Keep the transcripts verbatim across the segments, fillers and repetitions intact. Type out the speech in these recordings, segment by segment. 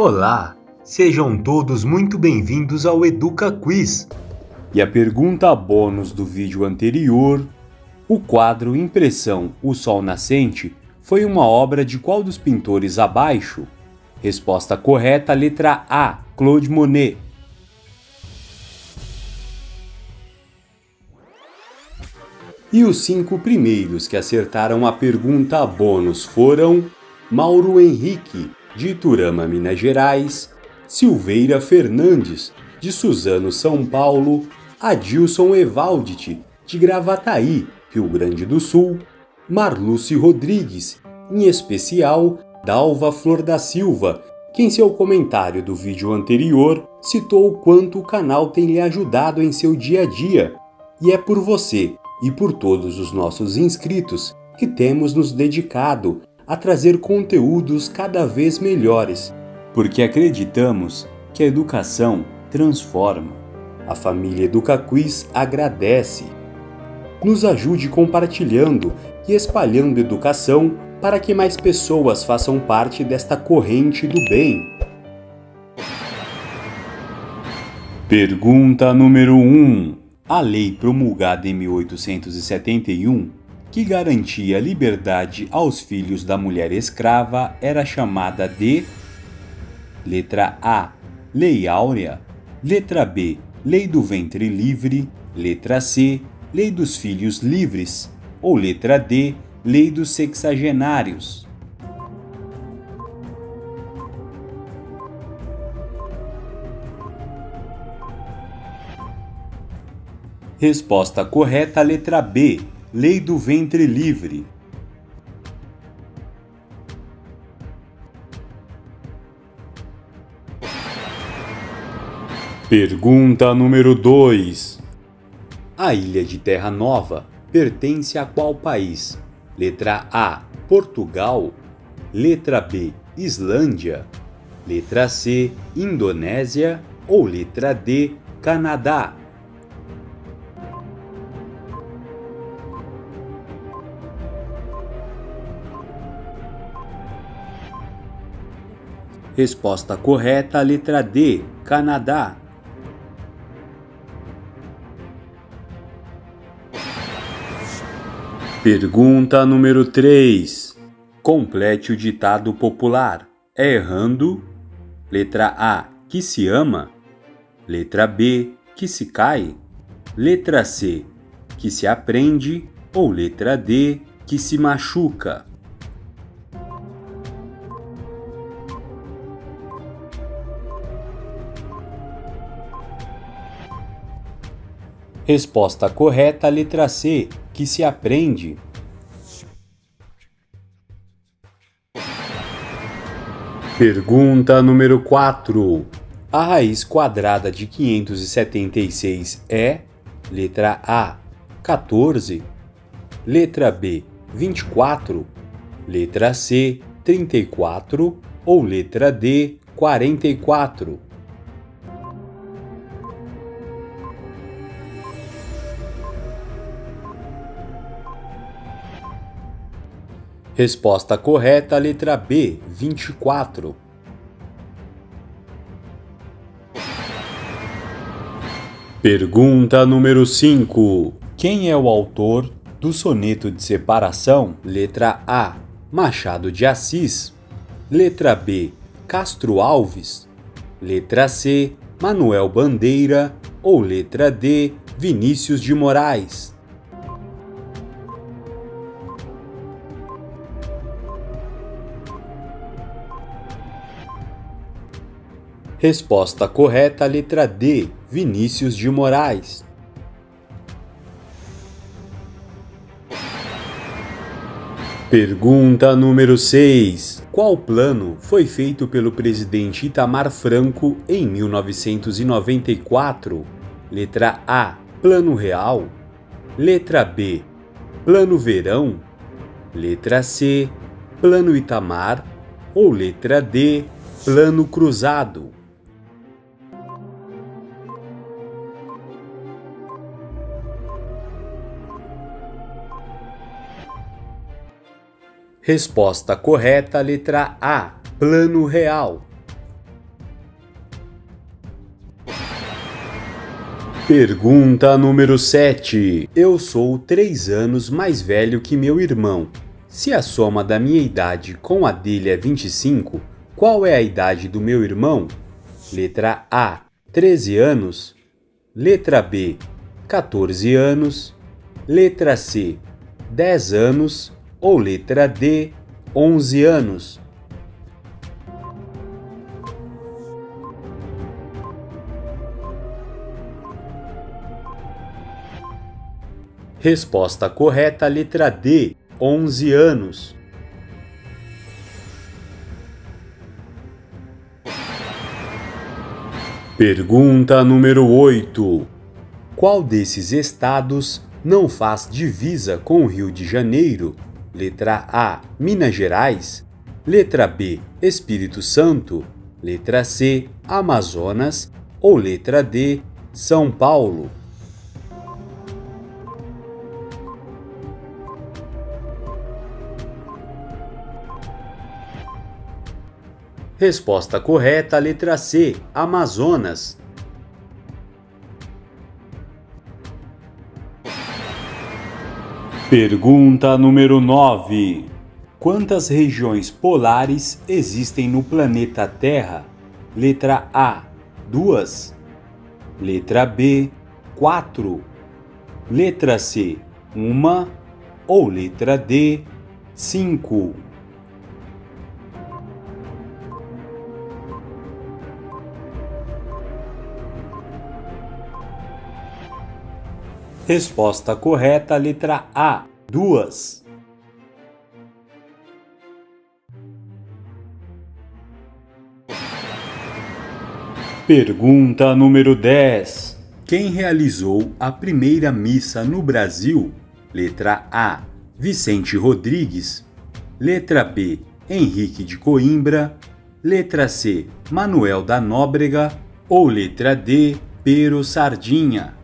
Olá, sejam todos muito bem-vindos ao EducaQuiz. E a pergunta bônus do vídeo anterior, o quadro Impressão O Sol Nascente foi uma obra de qual dos pintores abaixo? Resposta correta, letra A, Claude Monet. E os cinco primeiros que acertaram a pergunta bônus foram Mauro Henrique, de Iturama, Minas Gerais, Silveira Fernandes, de Suzano, São Paulo, Adilson Evaldite, de Gravataí, Rio Grande do Sul, Marluce Rodrigues, em especial Dalva Flor da Silva, que em seu comentário do vídeo anterior citou o quanto o canal tem lhe ajudado em seu dia a dia, e é por você e por todos os nossos inscritos que temos nos dedicado a trazer conteúdos cada vez melhores, porque acreditamos que a educação transforma. A família EducaQuiz agradece. Nos ajude compartilhando e espalhando educação para que mais pessoas façam parte desta corrente do bem. Pergunta número um. A lei promulgada em mil oitocentos e setenta e um, que garantia a liberdade aos filhos da mulher escrava, era chamada de... Letra A, Lei Áurea. Letra B, Lei do Ventre Livre. Letra C, Lei dos Filhos Livres. Ou letra D, Lei dos Sexagenários. Resposta correta, letra B, Lei do Ventre Livre. Pergunta número dois. A ilha de Terra Nova pertence a qual país? Letra A, Portugal. Letra B, Islândia. Letra C, Indonésia. Ou letra D, Canadá. Resposta correta, letra D, Canadá. Pergunta número três. Complete o ditado popular: é errando? Letra A, que se ama. Letra B, que se cai. Letra C, que se aprende. Ou letra D, que se machuca. Resposta correta, letra C, que se aprende. Pergunta número quatro. A raiz quadrada de quinhentos e setenta e seis é... Letra A, quatorze. Letra B, vinte e quatro. Letra C, trinta e quatro. Ou letra D, quarenta e quatro. Resposta correta, letra B, vinte e quatro. Pergunta número cinco. Quem é o autor do soneto de separação? Letra A, Machado de Assis. Letra B, Castro Alves. Letra C, Manuel Bandeira. Ou letra D, Vinícius de Moraes. Resposta correta, letra D, Vinícius de Moraes. Pergunta número seis. Qual plano foi feito pelo presidente Itamar Franco em mil novecentos e noventa e quatro? Letra A, Plano Real. Letra B, Plano Verão. Letra C, Plano Itamar. Ou letra D, Plano Cruzado. Resposta correta, letra A, Plano Real. Pergunta número sete. Eu sou três anos mais velho que meu irmão. Se a soma da minha idade com a dele é vinte e cinco, qual é a idade do meu irmão? Letra A, treze anos. Letra B, quatorze anos. Letra C, dez anos. Ou letra D, onze anos. Resposta correta, letra D, onze anos. Pergunta número oito. Qual desses estados não faz divisa com o Rio de Janeiro? Letra A, Minas Gerais. Letra B, Espírito Santo. Letra C, Amazonas. Ou letra D, São Paulo. Resposta correta, letra C, Amazonas. Pergunta número nove. Quantas regiões polares existem no planeta Terra? Letra A, duas. Letra B, quatro. Letra C, uma. Ou letra D, cinco. Resposta correta, letra A, duas. Pergunta número dez. Quem realizou a primeira missa no Brasil? Letra A, Vicente Rodrigues. Letra B, Henrique de Coimbra. Letra C, Manuel da Nóbrega. Ou letra D, Pero Sardinha.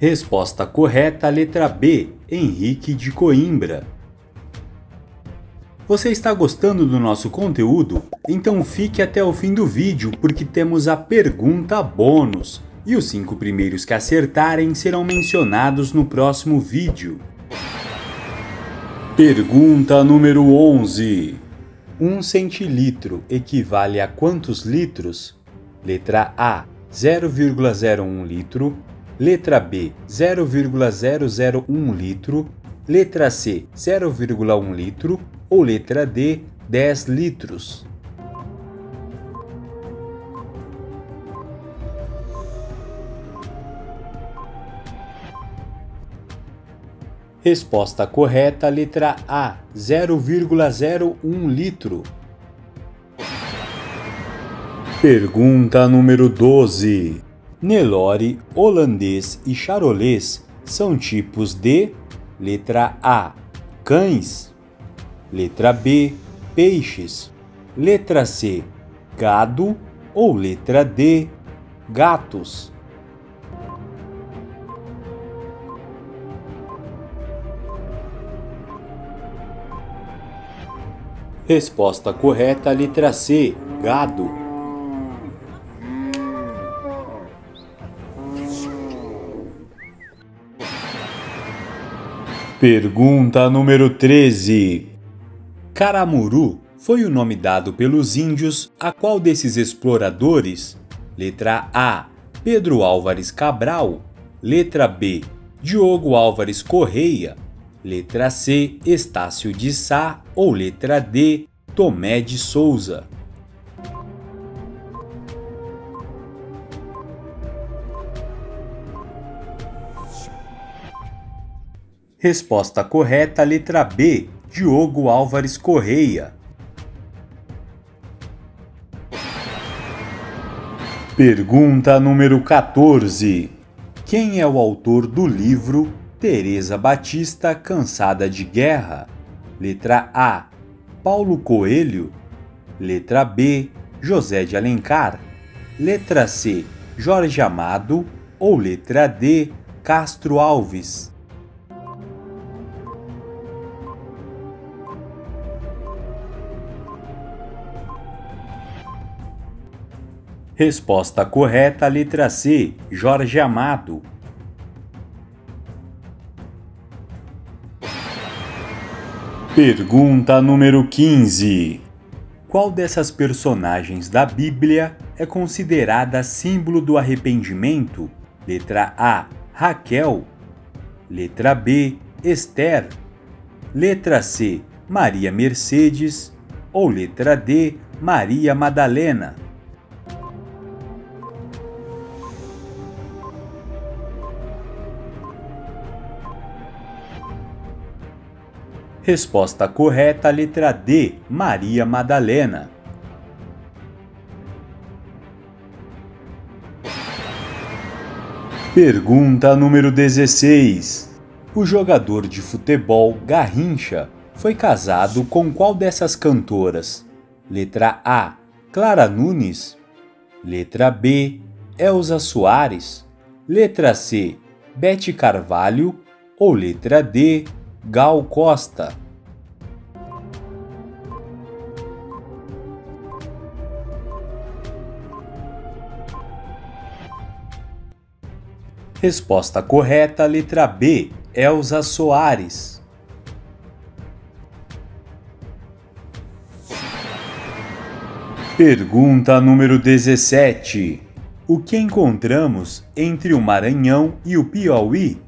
Resposta correta, letra B, Henrique de Coimbra. Você está gostando do nosso conteúdo? Então fique até o fim do vídeo, porque temos a pergunta bônus, e os cinco primeiros que acertarem serão mencionados no próximo vídeo. Pergunta número onze. Um centilitro equivale a quantos litros? Letra A, zero vírgula zero um litro. Letra B, zero vírgula zero zero um litro. Letra C, zero vírgula um litro. Ou letra D, dez litros. Resposta correta, letra A, zero vírgula zero um litro. Pergunta número doze. Nelore, holandês e charôles são tipos de... Letra A, cães. Letra B, peixes. Letra C, gado. Ou letra D, gatos. Resposta correta, letra C, gado. Pergunta número treze. Caramuru foi o nome dado pelos índios a qual desses exploradores? Letra A, Pedro Álvares Cabral. Letra B, Diogo Álvares Correia. Letra C, Estácio de Sá. Ou letra D, Tomé de Souza. Resposta correta, letra B, Diogo Álvares Correia. Pergunta número quatorze. Quem é o autor do livro Tereza Batista Cansada de Guerra? Letra A, Paulo Coelho. Letra B, José de Alencar. Letra C, Jorge Amado. Ou letra D, Castro Alves. Resposta correta, letra C, Jorge Amado. Pergunta número quinze. Qual dessas personagens da Bíblia é considerada símbolo do arrependimento? Letra A, Raquel. Letra B, Esther. Letra C, Maria Mercedes. Ou letra D, Maria Madalena. Resposta correta, letra D, Maria Madalena. Pergunta número dezesseis. O jogador de futebol Garrincha foi casado com qual dessas cantoras? Letra A, Clara Nunes. Letra B, Elza Soares. Letra C, Bete Carvalho. Ou letra D, Gal Costa. Resposta correta, letra B, Elza Soares. Pergunta número dezessete. O que encontramos entre o Maranhão e o Piauí?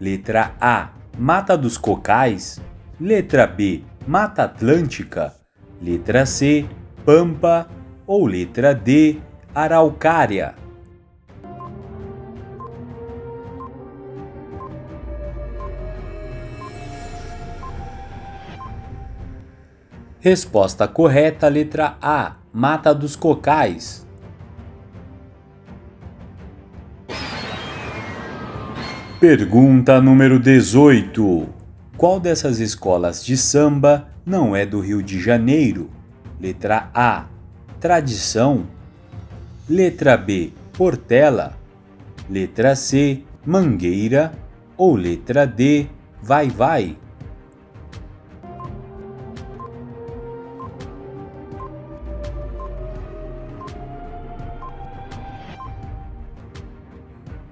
Letra A, Mata dos Cocais. Letra B, Mata Atlântica. Letra C, Pampa. Ou letra D, Araucária. Resposta correta, letra A, Mata dos Cocais. Pergunta número dezoito. Qual dessas escolas de samba não é do Rio de Janeiro? Letra A, Tradição. Letra B, Portela. Letra C, Mangueira. Ou letra D, Vai Vai.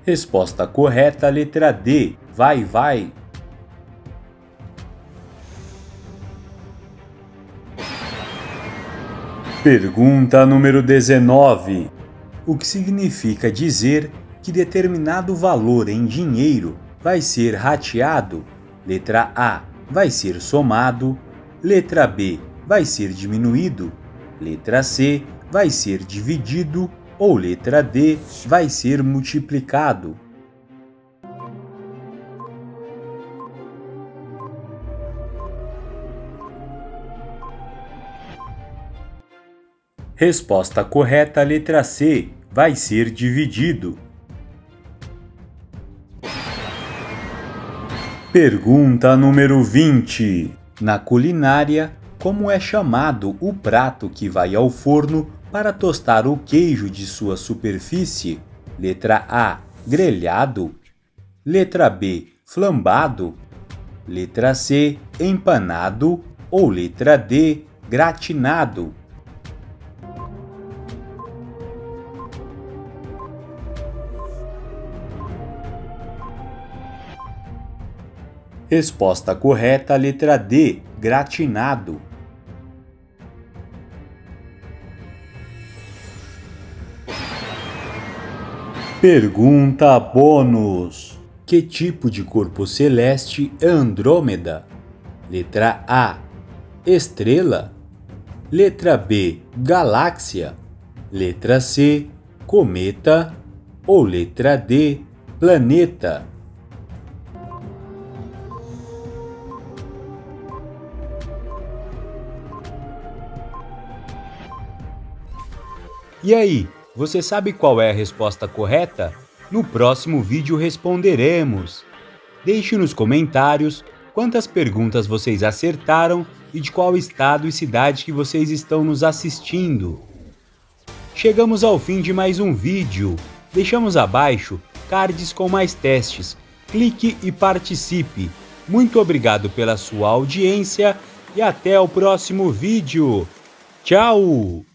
Resposta correta, letra D, Vai Vai. Pergunta número dezenove. O que significa dizer que determinado valor em dinheiro vai ser rateado? Letra A, vai ser somado. Letra B, vai ser diminuído. Letra C, vai ser dividido. Ou letra D, vai ser multiplicado. Resposta correta, letra C, vai ser dividido. Pergunta número vinte. Na culinária, como é chamado o prato que vai ao forno para tostar o queijo de sua superfície? Letra A, grelhado. Letra B, flambado. Letra C, empanado. Ou letra D, gratinado. Resposta correta, letra D, gratinado. Pergunta bônus. Que tipo de corpo celeste é Andrômeda? Letra A, estrela. Letra B, galáxia. Letra C, cometa. Ou letra D, planeta. E aí? Você sabe qual é a resposta correta? No próximo vídeo responderemos! Deixe nos comentários quantas perguntas vocês acertaram e de qual estado e cidade que vocês estão nos assistindo. Chegamos ao fim de mais um vídeo. Deixamos abaixo cards com mais testes. Clique e participe! Muito obrigado pela sua audiência e até o próximo vídeo! Tchau!